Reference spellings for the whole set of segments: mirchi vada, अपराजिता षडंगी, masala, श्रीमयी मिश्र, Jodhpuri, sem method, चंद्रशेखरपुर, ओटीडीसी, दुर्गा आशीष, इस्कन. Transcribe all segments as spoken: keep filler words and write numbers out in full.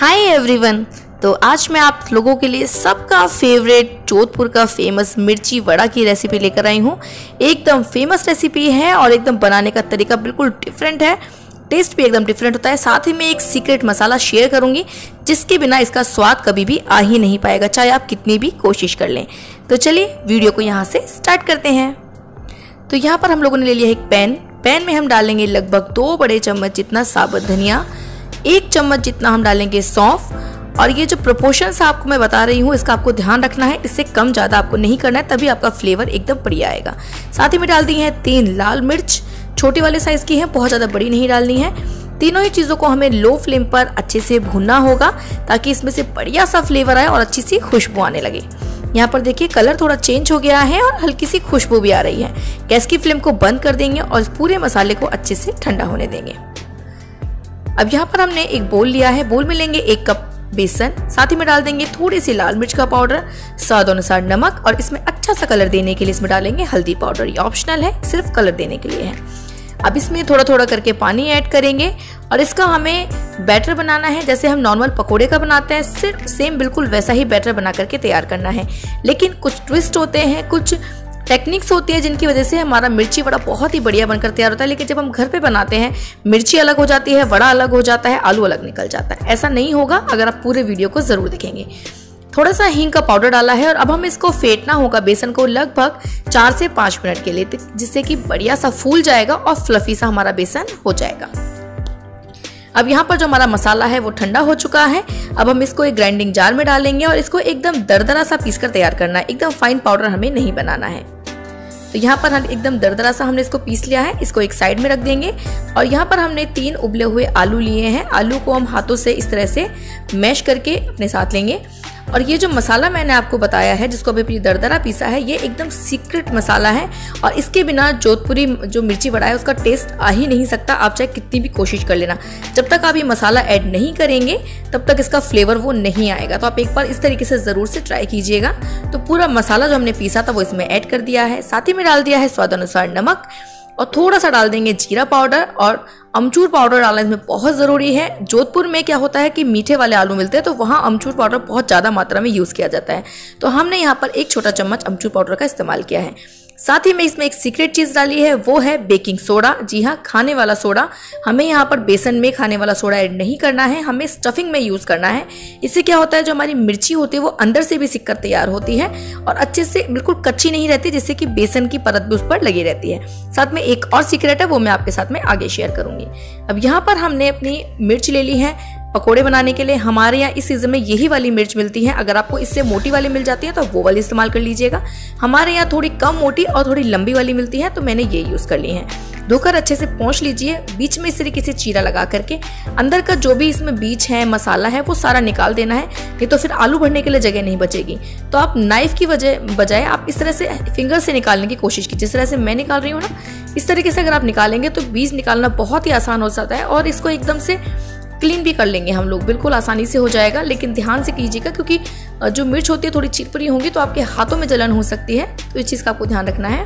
Hi everyone, तो आज मैं आप लोगों के लिए सबका फेवरेट जोधपुर का फेमस मिर्ची वड़ा की रेसिपी लेकर आई हूँ। एकदम फेमस रेसिपी है और एकदम बनाने का तरीका बिल्कुल डिफरेंट है, टेस्ट भी एकदम डिफरेंट होता है। साथ ही मैं एक सीक्रेट मसाला शेयर करूँगी जिसके बिना इसका स्वाद कभी भी आ ही नहीं पाएगा, चाहे आप कितनी भी कोशिश कर लें। तो चलिए वीडियो को यहाँ से स्टार्ट करते हैं। तो यहाँ पर हम लोगों ने ले लिया एक पैन। पैन में हम डालेंगे लगभग दो बड़े चम्मच जितना साबुत धनिया, एक चम्मच जितना हम डालेंगे सौंफ। और ये जो प्रोपोर्शंस आपको मैं बता रही हूँ इसका आपको ध्यान रखना है, इससे कम ज़्यादा आपको नहीं करना है, तभी आपका फ्लेवर एकदम बढ़िया आएगा। साथ ही में डाल दी है तीन लाल मिर्च, छोटे वाले साइज़ की है, बहुत ज़्यादा बड़ी नहीं डालनी है। तीनों ही चीज़ों को हमें लो फ्लेम पर अच्छे से भूनना होगा ताकि इसमें से बढ़िया सा फ्लेवर आए और अच्छी सी खुशबू आने लगे। यहाँ पर देखिए कलर थोड़ा चेंज हो गया है और हल्की सी खुशबू भी आ रही है। गैस की फ्लेम को बंद कर देंगे और पूरे मसाले को अच्छे से ठंडा होने देंगे। अब यहाँ पर हमने एक बोल लिया है, बोल में लेंगे एक कप बेसन, साथ ही में डाल देंगे थोड़ी सी लाल मिर्च का पाउडर, स्वाद अनुसार नमक और इसमें अच्छा सा कलर देने के लिए इसमें डालेंगे हल्दी पाउडर। ये ऑप्शनल है, सिर्फ कलर देने के लिए है। अब इसमें थोड़ा थोड़ा करके पानी ऐड करेंगे और इसका हमें बैटर बनाना है जैसे हम नॉर्मल पकोड़े का बनाते हैं, सिर्फ सेम बिल्कुल वैसा ही बैटर बना करके तैयार करना है। लेकिन कुछ ट्विस्ट होते हैं, कुछ टेक्निक्स होती है जिनकी वजह से हमारा मिर्ची वड़ा बहुत ही बढ़िया बनकर तैयार होता है। लेकिन जब हम घर पे बनाते हैं मिर्ची अलग हो जाती है, वड़ा अलग हो जाता है, आलू अलग निकल जाता है। ऐसा नहीं होगा अगर आप पूरे वीडियो को ज़रूर देखेंगे। थोड़ा सा हींग का पाउडर डाला है और अब हम इसको फेंटना होगा बेसन को लगभग चार से पाँच मिनट के लिए, जिससे कि बढ़िया सा फूल जाएगा और फ्लफी सा हमारा बेसन हो जाएगा। अब यहाँ पर जो हमारा मसाला है वो ठंडा हो चुका है। अब हम इसको एक ग्राइंडिंग जार में डालेंगे और इसको एकदम दरदरा सा पीस कर तैयार करना है, एकदम फाइन पाउडर हमें नहीं बनाना है। तो यहाँ पर हम एकदम दरदरा सा हमने इसको पीस लिया है, इसको एक साइड में रख देंगे। और यहाँ पर हमने तीन उबले हुए आलू लिए हैं, आलू को हम हाथों से इस तरह से मैश करके अपने साथ लेंगे। और ये जो मसाला मैंने आपको बताया है जिसको अभी दरदरा पीसा है, ये एकदम सीक्रेट मसाला है और इसके बिना जोधपुरी जो मिर्ची वड़ा है उसका टेस्ट आ ही नहीं सकता। आप चाहे कितनी भी कोशिश कर लेना, जब तक आप ये मसाला ऐड नहीं करेंगे तब तक इसका फ्लेवर वो नहीं आएगा। तो आप एक बार इस तरीके से ज़रूर से ट्राई कीजिएगा। तो पूरा मसाला जो हमने पीसा था वो इसमें ऐड कर दिया है, साथ ही में डाल दिया है स्वाद अनुसार नमक और थोड़ा सा डाल देंगे जीरा पाउडर। और अमचूर पाउडर डालना इसमें बहुत ज़रूरी है। जोधपुर में क्या होता है कि मीठे वाले आलू मिलते हैं तो वहाँ अमचूर पाउडर बहुत ज़्यादा मात्रा में यूज़ किया जाता है, तो हमने यहाँ पर एक छोटा चम्मच अमचूर पाउडर का इस्तेमाल किया है। साथ ही में इसमें एक सीक्रेट चीज़ डाली है, वो है बेकिंग सोडा। जी हाँ, खाने वाला सोडा। हमें यहाँ पर बेसन में खाने वाला सोडा ऐड नहीं करना है, हमें स्टफिंग में यूज़ करना है। इससे क्या होता है जो हमारी मिर्ची होती है वो अंदर से भी सिक कर तैयार होती है और अच्छे से बिल्कुल कच्ची नहीं रहती, जिससे कि बेसन की परत भी उस पर लगी रहती है। साथ में एक और सीक्रेट है, वो मैं आपके साथ में आगे शेयर करूँगी। अब यहाँ पर हमने अपनी मिर्च ले ली है पकोड़े बनाने के लिए। हमारे यहाँ इस सीज़न में यही वाली मिर्च मिलती है, अगर आपको इससे मोटी वाली मिल जाती है तो वो वाली इस्तेमाल कर लीजिएगा। हमारे यहाँ थोड़ी कम मोटी और थोड़ी लंबी वाली मिलती है तो मैंने ये यूज़ कर ली है। धोकर अच्छे से पोंछ लीजिए, बीच में इस तरीके से चीरा लगा करके अंदर का जो भी इसमें बीज है, मसाला है, वो सारा निकाल देना है, नहीं तो फिर आलू भरने के लिए जगह नहीं बचेगी। तो आप नाइफ की वजह बजाय आप इस तरह से फिंगर से निकालने की कोशिश कीजिए, जिस तरह से मैं निकाल रही हूँ ना, इस तरीके से अगर आप निकालेंगे तो बीज निकालना बहुत ही आसान हो जाता है और इसको एकदम से क्लीन भी कर लेंगे हम लोग, बिल्कुल आसानी से हो जाएगा। लेकिन ध्यान से कीजिएगा क्योंकि जो मिर्च होती है थोड़ी चिपचिपी होगी तो आपके हाथों में जलन हो सकती है, तो इस चीज़ का आपको ध्यान रखना है।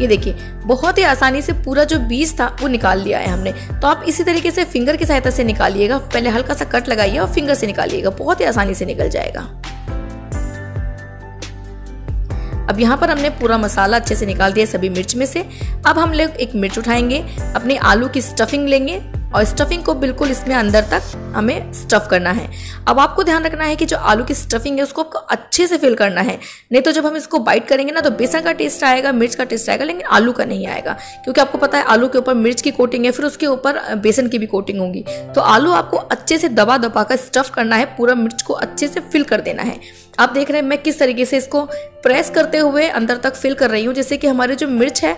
ये देखिए बहुत ही आसानी से पूरा जो बीज था वो निकाल लिया है हमने। तो आप इसी तरीके से फिंगर की सहायता से निकालिएगा, पहले हल्का सा कट लगाइए और फिंगर से निकालिएगा, बहुत ही आसानी से निकल जाएगा। अब यहाँ पर हमने पूरा मसाला अच्छे से निकाल दिया सभी मिर्च में से। अब हम लोग एक मिर्च उठाएंगे, अपने आलू की स्टफिंग लेंगे और स्टफिंग को बिल्कुल इसमें अंदर तक हमें स्टफ़ करना है। अब आपको ध्यान रखना है कि जो आलू की स्टफिंग है उसको आपको अच्छे से फिल करना है, नहीं तो जब हम इसको बाइट करेंगे ना तो बेसन का टेस्ट आएगा, मिर्च का टेस्ट आएगा, लेकिन आलू का नहीं आएगा, क्योंकि आपको पता है आलू के ऊपर मिर्च की कोटिंग है, फिर उसके ऊपर बेसन की भी कोटिंग होगी। तो आलू आपको अच्छे से दबा दबा कर स्टफ़ करना है, पूरा मिर्च को अच्छे से फिल कर देना है। आप देख रहे हैं मैं किस तरीके से इसको प्रेस करते हुए अंदर तक फिल कर रही हूँ, जैसे कि हमारी जो मिर्च है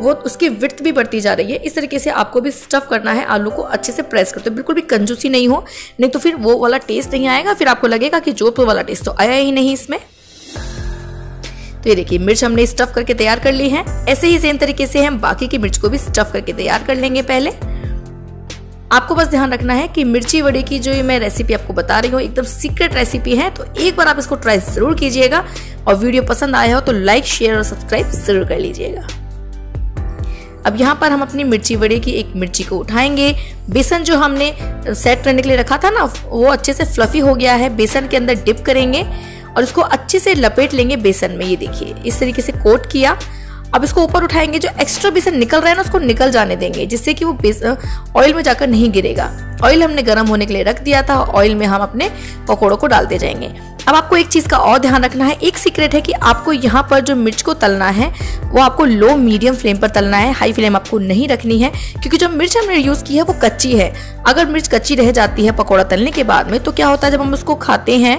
वो उसकी विड्थ भी बढ़ती जा रही है। इस तरीके से आपको भी स्टफ़ करना है आलू को, अच्छे से प्रेस करते हो, बिल्कुल भी कंजूसी नहीं हो, नहीं तो फिर वो वाला टेस्ट नहीं आएगा, फिर आपको लगेगा कि जोधपुर वाला टेस्ट तो आया ही नहीं इसमें। तो ये देखिए मिर्च हमने स्टफ़ करके तैयार कर ली है। ऐसे ही सेम तरीके से हम बाकी की मिर्च को भी स्टफ़ करके तैयार कर लेंगे। पहले आपको बस ध्यान रखना है कि मिर्ची वड़े की जो मैं रेसिपी आपको बता रही हूँ एकदम सीक्रेट रेसिपी है, तो एक बार आप इसको ट्राई ज़रूर कीजिएगा और वीडियो पसंद आया हो तो लाइक शेयर और सब्सक्राइब ज़रूर कर लीजिएगा। अब यहाँ पर हम अपनी मिर्ची वड़े की एक मिर्ची को उठाएंगे। बेसन जो हमने सेट करने के लिए रखा था ना, वो अच्छे से फ्लफी हो गया है। बेसन के अंदर डिप करेंगे और इसको अच्छे से लपेट लेंगे बेसन में। ये देखिए इस तरीके से कोट किया। अब इसको ऊपर उठाएंगे, जो एक्स्ट्रा बेसन निकल रहा है ना उसको निकल जाने देंगे, जिससे कि वो बेसन ऑयल में जाकर नहीं गिरेगा। ऑयल हमने गर्म होने के लिए रख दिया था। ऑयल में हम अपने पकौड़ों को डालते जाएंगे। अब आपको एक चीज़ का और ध्यान रखना है, एक सीक्रेट है कि आपको यहाँ पर जो मिर्च को तलना है वो आपको लो मीडियम फ्लेम पर तलना है, हाई फ्लेम आपको नहीं रखनी है, क्योंकि जो मिर्च हमने यूज़ की है वो कच्ची है। अगर मिर्च कच्ची रह जाती है पकौड़ा तलने के बाद में तो क्या होता है, जब हम उसको खाते हैं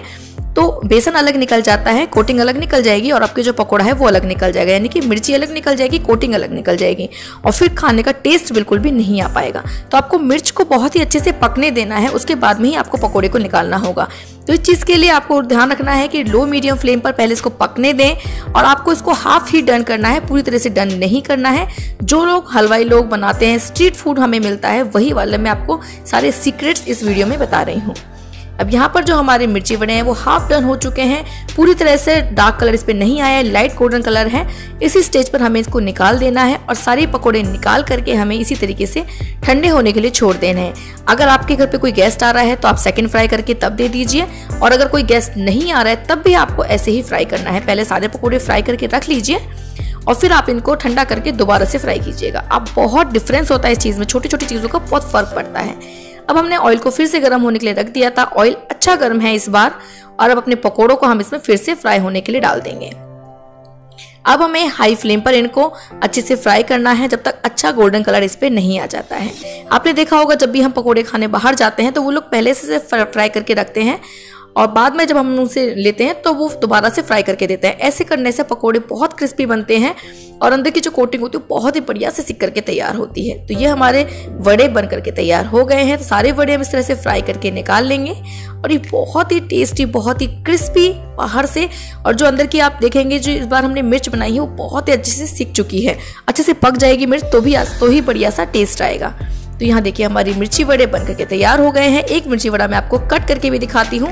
तो बेसन अलग निकल जाता है, कोटिंग अलग निकल जाएगी और आपके जो पकौड़ा है वो अलग निकल जाएगा, यानी कि मिर्ची अलग निकल जाएगी, कोटिंग अलग निकल जाएगी और फिर खाने का टेस्ट बिल्कुल भी नहीं आ पाएगा। तो आपको मिर्च को बहुत ही अच्छे से पकने देना है, उसके बाद में ही आपको पकौड़े को निकालना होगा। तो इस चीज़ के लिए आपको ध्यान रखना है कि लो मीडियम फ्लेम पर पहले इसको पकने दें और आपको इसको हाफ ही डन करना है, पूरी तरह से डन नहीं करना है। जो लोग हलवाई लोग बनाते हैं, स्ट्रीट फूड हमें मिलता है, वही वाले मैं आपको सारे सीक्रेट्स इस वीडियो में बता रही हूँ। अब यहाँ पर जो हमारे मिर्ची वड़े हैं वो हाफ डन हो चुके हैं, पूरी तरह से डार्क कलर इस पे नहीं आया है, लाइट गोल्डन कलर है। इसी स्टेज पर हमें इसको निकाल देना है और सारे पकोड़े निकाल करके हमें इसी तरीके से ठंडे होने के लिए छोड़ देना है। अगर आपके घर पे कोई गेस्ट आ रहा है तो आप सेकंड फ्राई करके तब दे दीजिए, और अगर कोई गेस्ट नहीं आ रहा है तब भी आपको ऐसे ही फ्राई करना है। पहले सारे पकौड़े फ्राई करके रख लीजिए और फिर आप इनको ठंडा करके दोबारा से फ्राई कीजिएगा। आप बहुत डिफरेंस होता है इस चीज़ में, छोटी छोटी चीज़ों का बहुत फर्क पड़ता है। अब हमने ऑयल को फिर से गर्म होने के लिए रख दिया था। ऑयल अच्छा गर्म है इस बार, और अब अपने पकौड़ों को हम इसमें फिर से फ्राई होने के लिए डाल देंगे। अब हमें हाई फ्लेम पर इनको अच्छे से फ्राई करना है जब तक अच्छा गोल्डन कलर इस पर नहीं आ जाता है। आपने देखा होगा जब भी हम पकौड़े खाने बाहर जाते हैं तो वो लोग पहले से फ्राई करके रखते हैं और बाद में जब हम उनसे लेते हैं तो वो दोबारा से फ्राई करके देते हैं। ऐसे करने से पकोड़े बहुत क्रिस्पी बनते हैं और अंदर की जो कोटिंग होती है वो बहुत ही बढ़िया से सिक करके तैयार होती है। तो ये हमारे वड़े बन करके तैयार हो गए हैं। तो सारे वड़े हम इस तरह से फ्राई करके निकाल लेंगे और ये बहुत ही टेस्टी, बहुत ही क्रिस्पी बाहर से, और जो अंदर की आप देखेंगे जो इस बार हमने मिर्च बनाई है वो बहुत ही अच्छे से सिक चुकी है, अच्छे से पक जाएगी मिर्च, तो भी तो ही बढ़िया सा टेस्ट आएगा। तो यहाँ देखिए हमारी मिर्ची वड़े बन करके तैयार हो गए हैं। एक मिर्ची वड़ा मैं आपको कट करके भी दिखाती हूँ।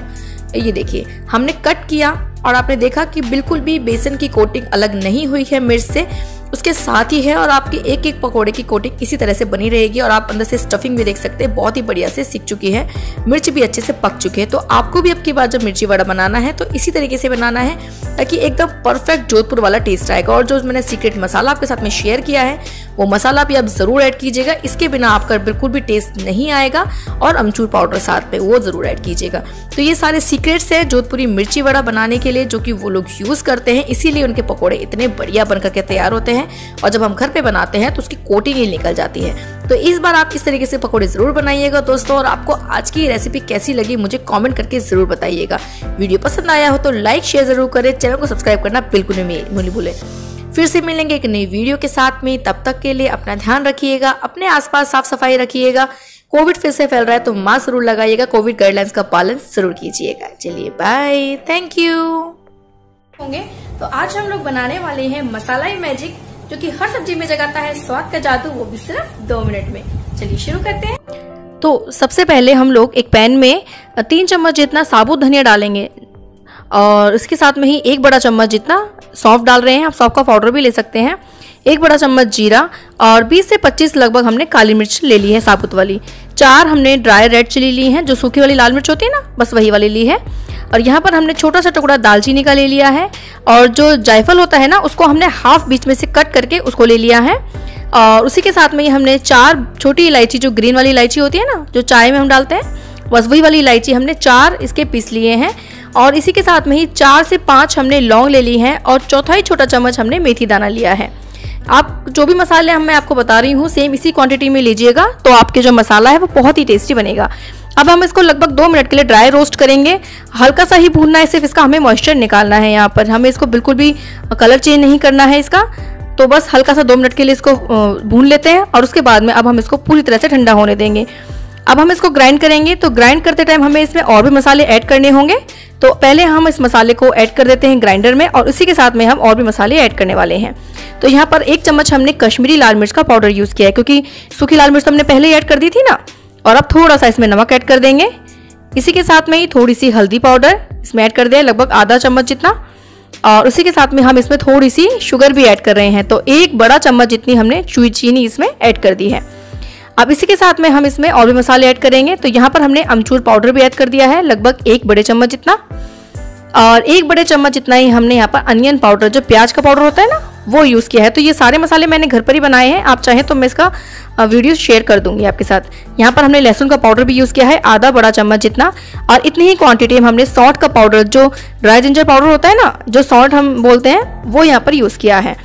ये देखिए हमने कट किया और आपने देखा कि बिल्कुल भी बेसन की कोटिंग अलग नहीं हुई है मिर्च से, उसके साथ ही है, और आपके एक एक पकोड़े की कोटिंग इसी तरह से बनी रहेगी। और आप अंदर से स्टफिंग भी देख सकते हैं, बहुत ही बढ़िया से सिक चुकी है, मिर्च भी अच्छे से पक चुकी है। तो आपको भी अब की बार जब मिर्ची वड़ा बनाना है तो इसी तरीके से बनाना है, ताकि एकदम परफेक्ट जोधपुर वाला टेस्ट आएगा। और जो मैंने सीक्रेट मसाला आपके साथ में शेयर किया है वो मसाला भी आप ज़रूर ऐड कीजिएगा, इसके बिना आपका बिल्कुल भी टेस्ट नहीं आएगा। और अमचूर पाउडर साथ में वो ज़रूर ऐड कीजिएगा। तो ये सारे सीक्रेट्स हैं जोधपुरी मिर्ची वड़ा बनाने के लिए, जो कि वो लोग यूज़ करते हैं, इसीलिए उनके पकौड़े इतने बढ़िया बनकर के तैयार होते हैं। और जब हम घर पे बनाते हैं तो उसकी कोटिंग ही निकल जाती है। तो इस बार आप इस तरीके से पकौड़े जरूर बनाइएगा दोस्तों। और आपको आज की रेसिपी कैसी लगी मुझे कमेंट करके जरूर बताइएगा। वीडियो पसंद आया हो तो लाइक शेयर जरूर करें, चैनल को सब्सक्राइब करना बिल्कुल नहीं भूलें। फिर से मिलेंगे एक नई वीडियो के साथ में, तब तक के लिए अपना ध्यान रखिएगा, अपने आसपास साफ सफाई रखिएगा। कोविड फिर से फैल रहा है तो मास्क जरूर लगाइएगा, कोविड गाइडलाइंस का पालन जरूर कीजिएगा। चलिए बाय, थैंक यू। तो आज हम लोग बनाने वाले हैं मसाला मैजिक, जो कि हर सब्जी में जगाता है स्वाद का जादू, वो भी सिर्फ दो मिनट में। चलिए शुरू करते हैं। तो सबसे पहले हम लोग एक पैन में तीन चम्मच जितना साबुत धनिया डालेंगे और इसके साथ में ही एक बड़ा चम्मच जितना सौंफ डाल रहे हैं, आप सौंफ का पाउडर भी ले सकते हैं। एक बड़ा चम्मच जीरा और बीस से पच्चीस लगभग हमने काली मिर्च ले ली है साबुत वाली। चार हमने ड्राई रेड चिली ली है, जो सूखी वाली लाल मिर्च होती है ना, बस वही वाली ली है। और यहाँ पर हमने छोटा सा टुकड़ा दालचीनी का ले लिया है, और जो जायफल होता है ना उसको हमने हाफ बीच में से कट करके उसको ले लिया है। और उसी के साथ में ही हमने चार छोटी इलायची, जो ग्रीन वाली इलायची होती है ना, जो चाय में हम डालते हैं, बस वही वाली इलायची हमने चार इसके पीस लिए हैं। और इसी के साथ में ही चार से पाँच हमने लौंग ले ली है और चौथाई छोटा चम्मच हमने मेथी दाना लिया है। आप जो भी मसाले हम मैं आपको बता रही हूँ सेम इसी क्वांटिटी में लीजिएगा, तो आपके जो मसाला है वो बहुत ही टेस्टी बनेगा। अब हम इसको लगभग दो मिनट के लिए ड्राई रोस्ट करेंगे। हल्का सा ही भूनना है, सिर्फ इसका हमें मॉइस्चर निकालना है। यहाँ पर हमें इसको बिल्कुल भी कलर चेंज नहीं करना है इसका, तो बस हल्का सा दो मिनट के लिए इसको भून लेते हैं। और उसके बाद में अब हम इसको पूरी तरह से ठंडा होने देंगे। अब हम इसको ग्राइंड करेंगे, तो ग्राइंड करते टाइम हमें इसमें और भी मसाले ऐड करने होंगे। तो पहले हम इस मसाले को ऐड कर देते हैं ग्राइंडर में, और उसी के साथ में हम और भी मसाले ऐड करने वाले हैं। तो यहाँ पर एक चम्मच हमने कश्मीरी लाल मिर्च का पाउडर यूज़ किया है, क्योंकि सूखी लाल मिर्च तो हमने पहले ही ऐड कर दी थी ना। और अब थोड़ा सा इसमें नमक ऐड कर देंगे। इसी के साथ में ही थोड़ी सी हल्दी पाउडर इसमें ऐड कर दिया, लगभग आधा चम्मच जितना। और उसी के साथ में हम इसमें थोड़ी सी शुगर भी ऐड कर रहे हैं, तो एक बड़ा चम्मच जितनी हमने चीनी इसमें ऐड कर दी है। अब इसी के साथ में हम इसमें और भी मसाले ऐड करेंगे, तो यहाँ पर हमने अमचूर पाउडर भी ऐड कर दिया है, लगभग एक बड़े चम्मच जितना, और एक बड़े चम्मच जितना ही हमने यहाँ पर अनियन पाउडर, जो प्याज का पाउडर होता है ना, वो यूज़ किया है। तो ये सारे मसाले मैंने घर पर ही बनाए हैं, आप चाहें तो मैं इसका वीडियो शेयर कर दूंगी आपके साथ। यहाँ पर हमने लहसुन का पाउडर भी यूज़ किया है, आधा बड़ा चम्मच जितना, और इतनी ही क्वांटिटी में हमने सॉल्ट का पाउडर, जो ड्राई जिंजर पाउडर होता है ना, जो सॉल्ट हम बोलते हैं, वो यहाँ पर यूज़ किया है।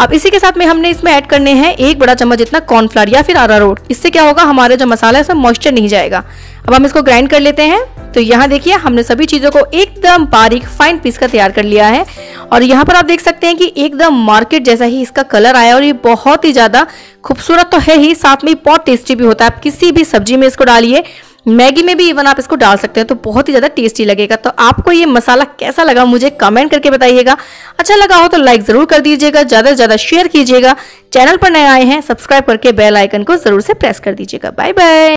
अब इसी के साथ में हमने इसमें ऐड करने हैं एक बड़ा चम्मच जितना कॉर्नफ्लावर या फिर अरारोट। इससे क्या होगा, हमारे जो मसाला है उसमें मॉइस्चर नहीं जाएगा। अब हम इसको ग्राइंड कर लेते हैं। तो यहाँ देखिए हमने सभी चीज़ों को एकदम बारीक फाइन पीस का तैयार कर लिया है, और यहाँ पर आप देख सकते हैं कि एकदम मार्केट जैसा ही इसका कलर आया, और ये बहुत ही ज़्यादा खूबसूरत तो है ही, साथ में बहुत टेस्टी भी होता है। आप किसी भी सब्जी में इसको डालिए, मैगी में भी इवन आप इसको डाल सकते हैं, तो बहुत ही ज़्यादा टेस्टी लगेगा। तो आपको ये मसाला कैसा लगा मुझे कमेंट करके बताइएगा, अच्छा लगा हो तो लाइक ज़रूर कर दीजिएगा, ज़्यादा से ज़्यादा शेयर कीजिएगा, चैनल पर नए आए हैं सब्सक्राइब करके बेल आइकन को ज़रूर से प्रेस कर दीजिएगा। Bye bye.